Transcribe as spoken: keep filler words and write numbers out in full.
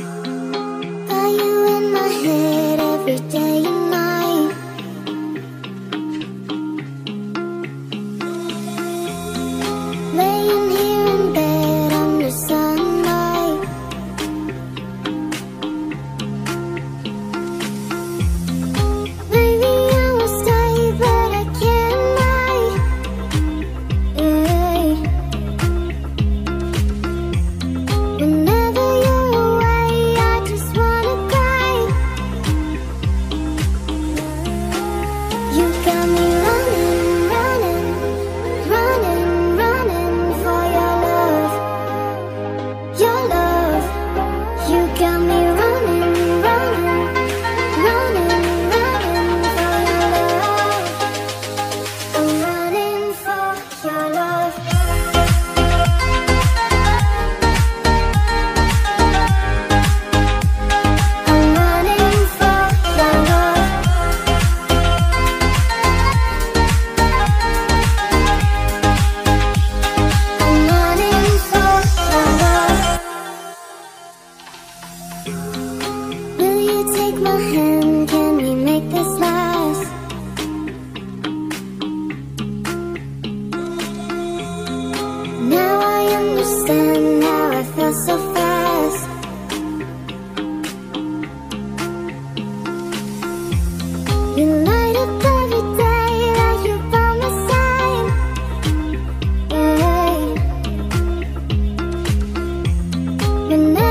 Are you in my head every day and night? Laying here in bed under sunlight. Maybe I will stay, but I can't lie. Yeah. Whenever my hand, can we make this last? Now I understand how I felt so fast. You light up every day that you're by my side. Hey.